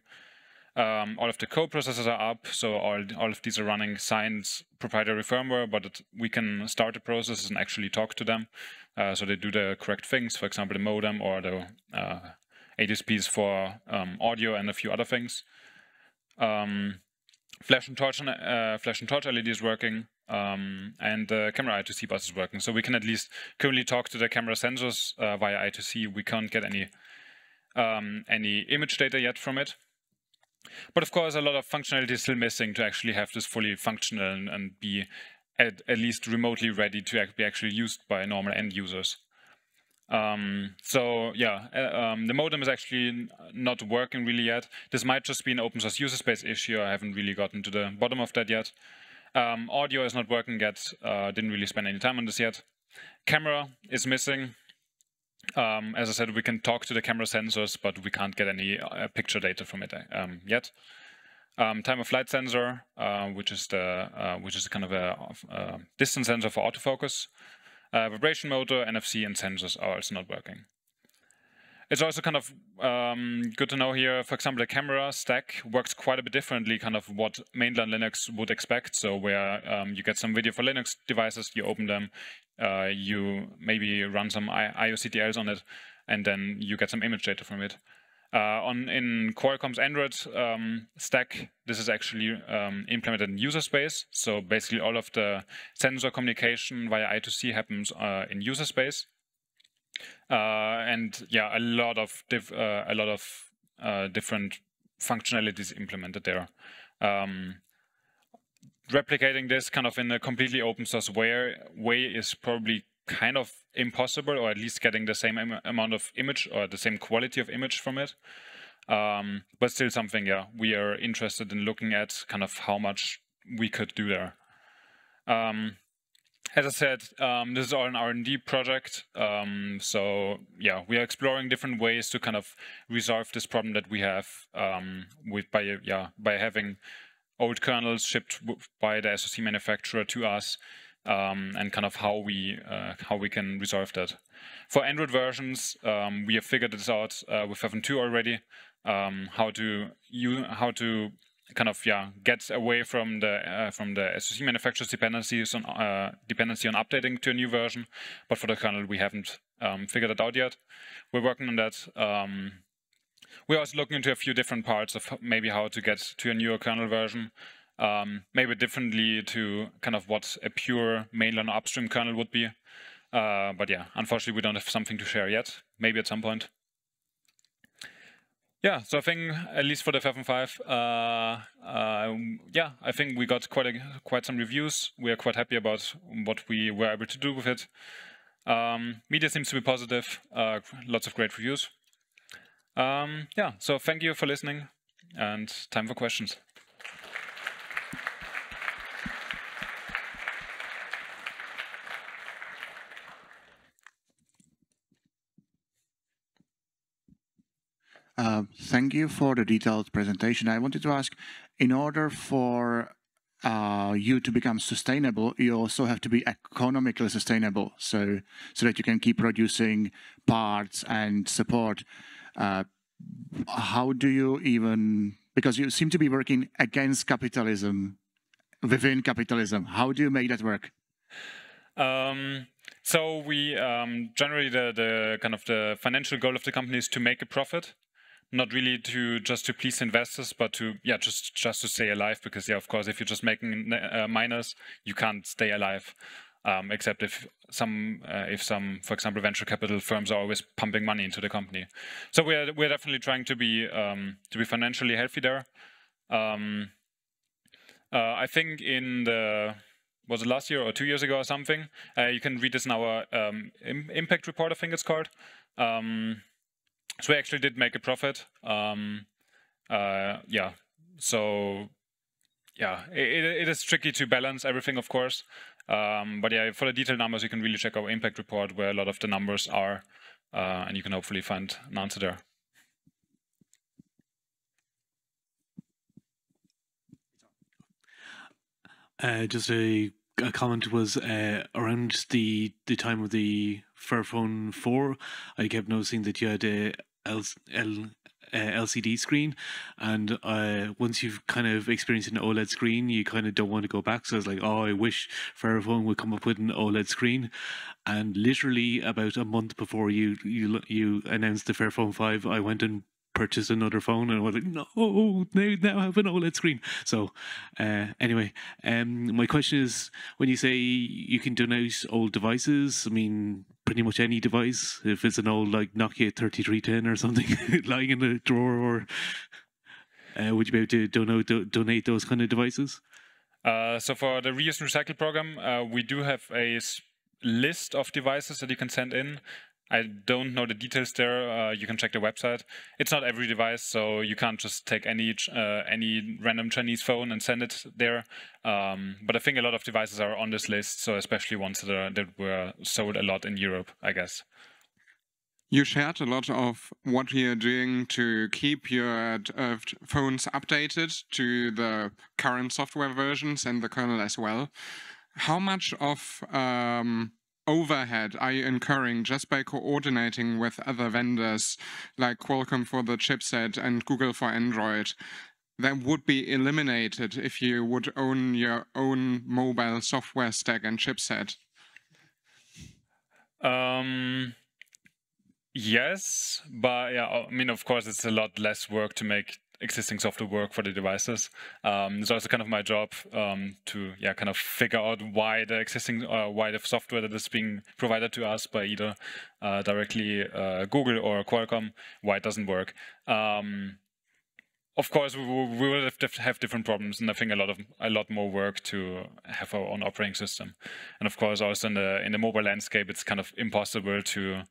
Um, all of the co-processors are up, so all, all of these are running signed proprietary firmware, but it, we can start the processes and actually talk to them, uh, so they do the correct things, for example, the modem or the uh, A D S Ps for um, audio and a few other things. Um, flash and torch, uh, flash and torch L E D is working, um, and the uh, camera I two C bus is working. So we can at least currently talk to the camera sensors uh, via I two C. We can't get any um, any image data yet from it. But of course, a lot of functionality is still missing to actually have this fully functional and, and be at, at least remotely ready to be actually used by normal end users. Um, so yeah, uh, um, the modem is actually not working really yet. This might just be an open source user space issue. I haven't really gotten to the bottom of that yet. Um, audio is not working yet. Uh, didn't really spend any time on this yet. Camera is missing. Um, as I said, we can talk to the camera sensors, but we can't get any uh, picture data from it um, yet. Um, time of flight sensor, uh, which is the uh, which is kind of a uh, distance sensor for autofocus. Uh, vibration motor, N F C, and sensors are also not working. It's also kind of um, good to know here, for example, the camera stack works quite a bit differently, kind of what mainland Linux would expect. So where um, you get some video for Linux devices, you open them, uh, you maybe run some I O C T Ls on it, and then you get some image data from it. Uh, on in Qualcomm's Android um, stack, this is actually um, implemented in user space. So basically, all of the sensor communication via I two C happens uh, in user space. Uh, and yeah, a lot of diff, uh, a lot of uh, different functionalities implemented there. Um, replicating this kind of in a completely open source way way is probably kind of impossible, or at least getting the same im amount of image or the same quality of image from it. Um, but still something, yeah, we are interested in looking at kind of how much we could do there. Um, As I said, um, this is all an R and D project. Um, so yeah, we are exploring different ways to kind of resolve this problem that we have um, with by yeah by having old kernels shipped by the S O C manufacturer to us, um, and kind of how we uh, how we can resolve that. For Android versions, um, we have figured this out uh, with F M two already. Um, how to you how to kind of yeah gets away from the uh, from the S O C manufacturer's dependencies on uh, dependency on updating to a new version, but for the kernel we haven't um, figured it out yet. We're working on that. Um, we're also looking into a few different parts of maybe how to get to a newer kernel version, um, maybe differently to kind of what a pure mainline upstream kernel would be. Uh, but yeah, unfortunately we don't have something to share yet. Maybe at some point. Yeah, so I think at least for the Fairphone five, uh, uh, yeah, I think we got quite a, quite some reviews. We are quite happy about what we were able to do with it. Um, media seems to be positive. Uh, lots of great reviews. Um, yeah, so thank you for listening, and time for questions. Uh, thank you for the detailed presentation. I wanted to ask, in order for uh, you to become sustainable, you also have to be economically sustainable, so so that you can keep producing parts and support. Uh, how do you even, because you seem to be working against capitalism, within capitalism, how do you make that work? Um... So we um, generally the, the kind of the financial goal of the company is to make a profit, not really to just to please investors, but to yeah just just to stay alive. Because yeah, of course, if you're just making uh, minus, you can't stay alive, um, except if some uh, if some, for example, venture capital firms are always pumping money into the company. So we're we're definitely trying to be um, to be financially healthy there. Um, uh, I think in the was it last year or two years ago or something? Uh, you can read this in our um, im impact report, I think it's called. Um, so we actually did make a profit. Um, uh, yeah, so yeah, it, it is tricky to balance everything, of course. Um, but yeah, for the detailed numbers, you can really check our impact report where a lot of the numbers are, uh, and you can hopefully find an answer there. Uh, just a, a comment was uh, around the the time of the Fairphone four, I kept noticing that you had a L, L, uh, L C D screen, and uh, once you've kind of experienced an OLED screen, you kind of don't want to go back. So I was like, oh, I wish Fairphone would come up with an OLED screen. And literally about a month before you you, you announced the Fairphone five, I went and purchased another phone, and I was like, no, now, now I have an OLED screen. So uh, anyway, um, my question is, when you say you can donate old devices, I mean, pretty much any device, if it's an old like Nokia thirty-three ten or something lying in a drawer, or uh, would you be able to donate, do, donate those kind of devices? Uh, so for the reuse and recycle program, uh, we do have a list of devices that you can send in. I don't know the details there. Uh, you can check the website. It's not every device, so you can't just take any uh, any random Chinese phone and send it there. Um, but I think a lot of devices are on this list, so especially ones that, are, that were sold a lot in Europe, I guess. You shared a lot of what you're doing to keep your uh, phones updated to the current software versions and the kernel as well. How much of um, overhead are you incurring just by coordinating with other vendors like Qualcomm for the chipset and Google for Android that would be eliminated if you would own your own mobile software stack and chipset? Um, yes, but yeah, I mean, of course, it's a lot less work to make existing software work for the devices. Um, it's also kind of my job um, to, yeah, kind of figure out why the existing, uh, why the software that is being provided to us by either uh, directly uh, Google or Qualcomm, why it doesn't work. Um, of course, we, we will have different problems, and I think a lot of a lot more work to have our own operating system. And of course, also in the in the mobile landscape, it's kind of impossible to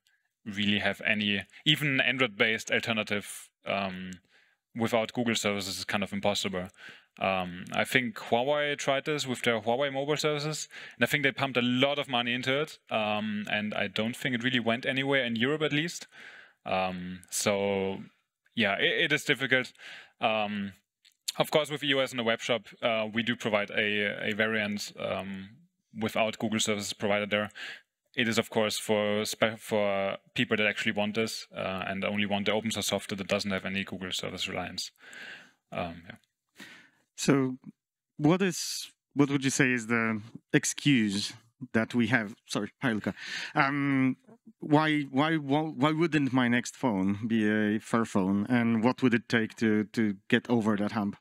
really have any even Android-based alternative. Um, without Google services is kind of impossible. Um, I think Huawei tried this with their Huawei mobile services, and I think they pumped a lot of money into it, um, and I don't think it really went anywhere in Europe, at least. Um, so yeah, it, it is difficult. Um, of course, with e O S in the web shop, uh, we do provide a, a variant um, without Google services provided there. It is, of course, for for people that actually want this uh, and only want the open source software that doesn't have any Google service reliance. Um, yeah. So, what is what would you say is the excuse that we have? Sorry, hi, Luca. Um, why why why wouldn't my next phone be a Fairphone, and what would it take to to get over that hump?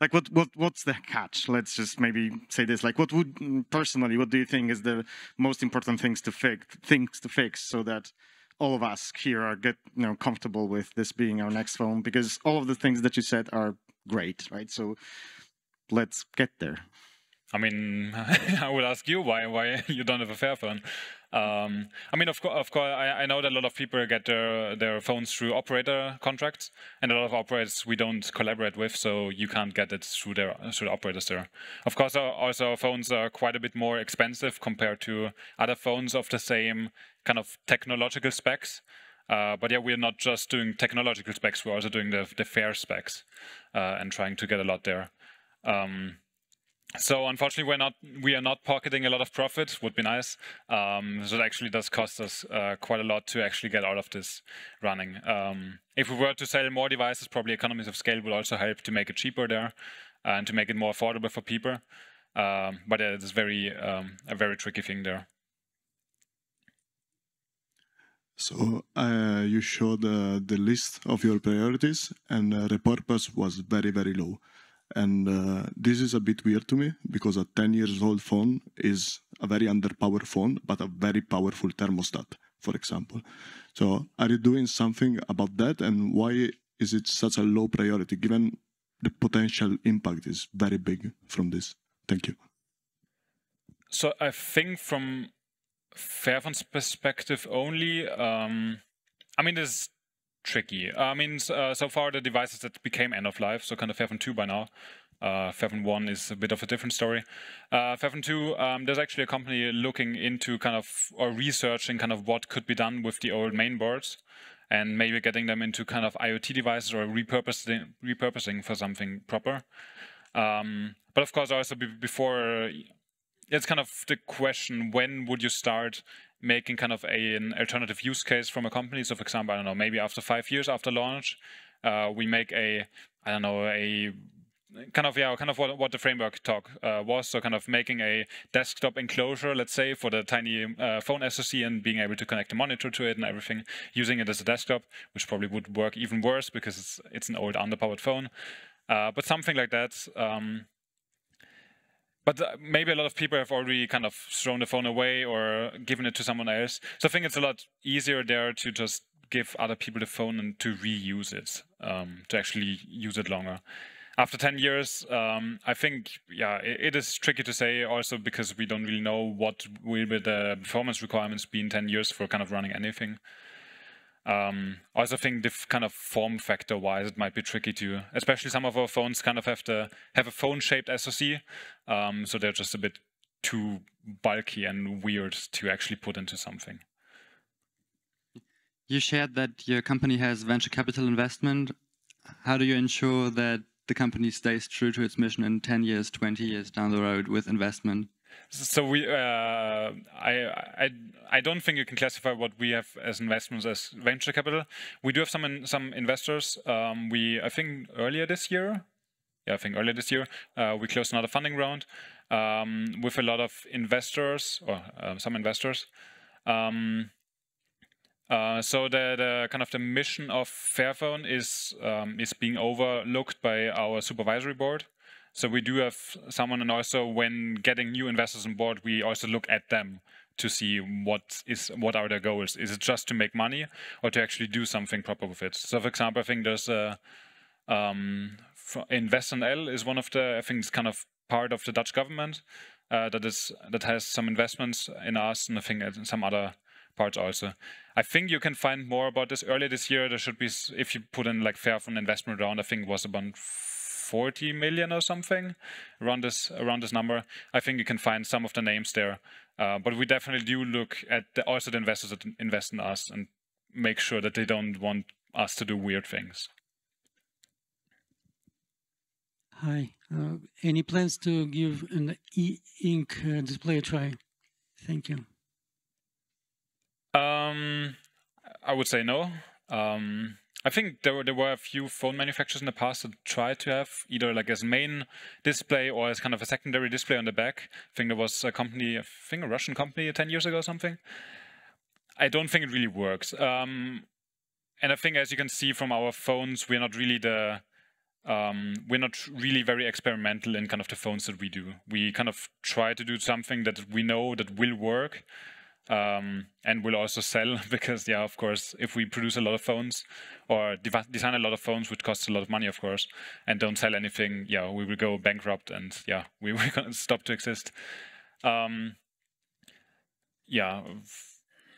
Like, what, what, what's the catch? Let's just maybe say this. Like, what would, personally, what do you think is the most important things to fix, things to fix so that all of us here are get, you know, comfortable with this being our next phone? Because all of the things that you said are great, right? So let's get there. I mean, I would ask you why why you don't have a Fairphone. Um, I mean, of course, of course, I, I know that a lot of people get their their phones through operator contracts, and a lot of operators we don't collaborate with, so you can't get it through their through the operators there. Of course, also phones are quite a bit more expensive compared to other phones of the same kind of technological specs. Uh, but yeah, we're not just doing technological specs; we're also doing the the fair specs uh, and trying to get a lot there. Um, So unfortunately, we're not we are not pocketing a lot of profit. Would be nice. Um, so it actually does cost us uh, quite a lot to actually get out of this running. Um, if we were to sell more devices, probably economies of scale would also help to make it cheaper there and to make it more affordable for people. Um, but it is very um, a very tricky thing there. So uh, you showed uh, the list of your priorities, and uh, the purpose was very very low. And uh, this is a bit weird to me, because a ten years old phone is a very underpowered phone, but a very powerful thermostat, for example. So are you doing something about that? And why is it such a low priority, given the potential impact is very big from this? Thank you. So I think from Fairphone's perspective only, um, I mean, there's tricky. I mean, uh, so far the devices that became end of life, so kind of Fairphone two by now. Uh, Fairphone one is a bit of a different story. Uh, Fairphone two, um, there's actually a company looking into kind of, or researching kind of what could be done with the old mainboards, and maybe getting them into kind of IoT devices or repurposing, repurposing for something proper. Um, but of course, also before, it's kind of the question, when would you start making kind of a, an alternative use case from a company? So for example, I don't know, maybe after five years after launch, uh, we make a, I don't know, a kind of, yeah, kind of what, what the framework talk uh, was. So kind of making a desktop enclosure, let's say, for the tiny uh, phone SoC, and being able to connect a monitor to it and everything, using it as a desktop, which probably would work even worse because it's, it's an old underpowered phone. Uh, but something like that. Um, But maybe a lot of people have already kind of thrown the phone away or given it to someone else. So I think it's a lot easier there to just give other people the phone and to reuse it, um, to actually use it longer. After ten years, um, I think, yeah, it, it is tricky to say, also because we don't really know what will be the performance requirements be in ten years for kind of running anything. Um, I also think the kind of form factor wise, it might be tricky to, especially some of our phones kind of have to have a phone shaped SoC. Um, so they're just a bit too bulky and weird to actually put into something. You shared that your company has venture capital investment. How do you ensure that the company stays true to its mission in ten years, twenty years down the road with investment? So we, uh, I, I, I don't think you can classify what we have as investments as venture capital. We do have some in, some investors. Um, we, I think earlier this year, yeah, I think earlier this year, uh, we closed another funding round um, with a lot of investors, or uh, some investors. Um, Uh, so the, the kind of the mission of Fairphone is um, is being overlooked by our supervisory board. So we do have someone, and also when getting new investors on board, we also look at them to see what is what are their goals. Is it just to make money, or to actually do something proper with it? So for example, I think there's a um, InvestNL is one of the, I think it's kind of part of the Dutch government uh, that is that has some investments in us, and I think some other parts also. I think you can find more about this. Earlier this year, there should be, if you put in like Fairphone investment round, I think it was about forty million or something around this around this number. I think you can find some of the names there. Uh, but we definitely do look at the, also the investors that invest in us and make sure that they don't want us to do weird things. Hi. Uh, any plans to give an e-ink uh, display a try? Thank you. Um, I would say no. Um, I think there were, there were a few phone manufacturers in the past that tried to have either like as main display or as kind of a secondary display on the back. I think there was a company, I think a Russian company ten years ago or something. I don't think it really works. Um, and I think as you can see from our phones, we're not really the... Um, we're not really very experimental in kind of the phones that we do. We kind of try to do something that we know that will work um, and will also sell because, yeah, of course, if we produce a lot of phones or de- design a lot of phones, which costs a lot of money, of course, and don't sell anything, yeah, we will go bankrupt and, yeah, we will stop to exist. Um, yeah,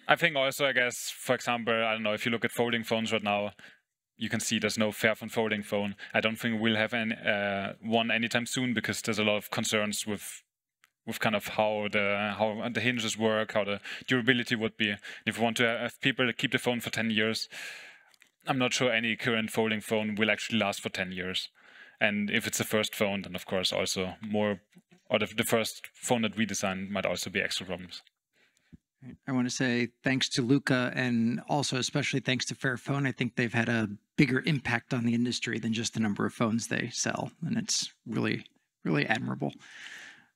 I think also, I guess, for example, I don't know, if you look at folding phones right now, you can see there's no Fairphone folding phone. I don't think we'll have any, uh, one anytime soon because there's a lot of concerns with with kind of how the how the hinges work, how the durability would be. If we want to have people that keep the phone for ten years, I'm not sure any current folding phone will actually last for ten years. And if it's the first phone, then of course also more, or the, the first phone that we design might also be extra problems. I want to say thanks to Luca and also especially thanks to Fairphone. I think they've had a bigger impact on the industry than just the number of phones they sell. And it's really, really admirable.